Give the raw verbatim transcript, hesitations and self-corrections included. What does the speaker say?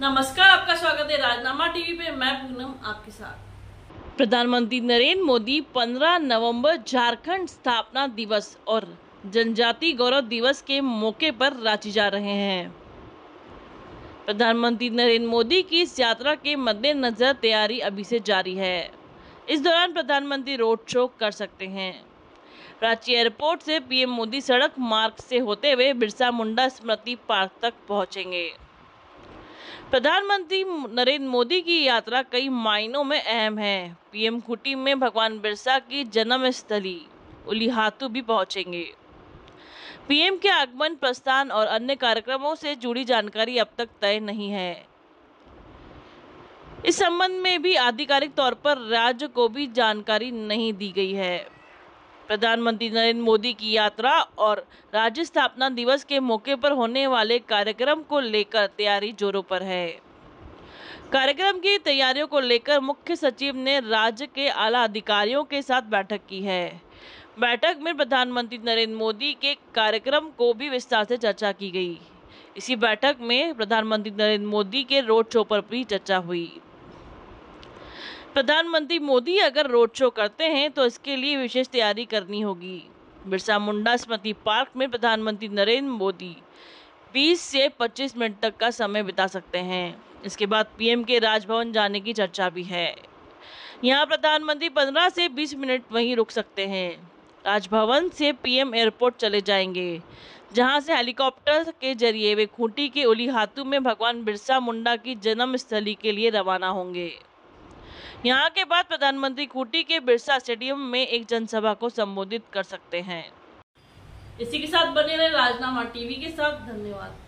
नमस्कार, आपका स्वागत है राजनामा टीवी पे। मैं पूनम आपके साथ। प्रधानमंत्री नरेंद्र मोदी पंद्रह नवंबर झारखंड स्थापना दिवस और जनजाति गौरव दिवस के मौके पर रांची जा रहे हैं। प्रधानमंत्री नरेंद्र मोदी की इस यात्रा के मद्देनजर तैयारी अभी से जारी है। इस दौरान प्रधानमंत्री रोड शो कर सकते हैं। रांची एयरपोर्ट से पीएम मोदी सड़क मार्ग से होते हुए बिरसा मुंडा स्मृति पार्क तक पहुंचेंगे। प्रधानमंत्री नरेंद्र मोदी की यात्रा कई मायनों में अहम है। पीएम खूंटी में भगवान बिरसा की जन्म स्थली उली हातु भी पहुंचेंगे। पीएम के आगमन, प्रस्थान और अन्य कार्यक्रमों से जुड़ी जानकारी अब तक तय नहीं है। इस संबंध में भी आधिकारिक तौर पर राज्य को भी जानकारी नहीं दी गई है। प्रधानमंत्री नरेंद्र मोदी की यात्रा और राज्य स्थापना दिवस के मौके पर होने वाले कार्यक्रम को लेकर तैयारी जोरों पर है। कार्यक्रम की तैयारियों को लेकर मुख्य सचिव ने राज्य के आला अधिकारियों के साथ बैठक की है। बैठक में प्रधानमंत्री नरेंद्र मोदी के कार्यक्रम को भी विस्तार से चर्चा की गई। इसी बैठक में प्रधानमंत्री नरेंद्र मोदी के रोड शो पर भी चर्चा हुई। प्रधानमंत्री मोदी अगर रोड शो करते हैं तो इसके लिए विशेष तैयारी करनी होगी। बिरसा मुंडा स्मृति पार्क में प्रधानमंत्री नरेंद्र मोदी बीस से पच्चीस मिनट तक का समय बिता सकते हैं। इसके बाद पीएम के राजभवन जाने की चर्चा भी है। यहां प्रधानमंत्री पंद्रह से बीस मिनट वहीं रुक सकते हैं। राजभवन से पीएम एयरपोर्ट चले जाएंगे, जहां से हेलीकॉप्टर के जरिए वे खूंटी के उली हातु में भगवान बिरसा मुंडा की जन्म स्थली के लिए रवाना होंगे। यहाँ के बाद प्रधानमंत्री खूंटी के बिरसा स्टेडियम में एक जनसभा को संबोधित कर सकते हैं। इसी के साथ बने रहे राजनामा टीवी के साथ। धन्यवाद।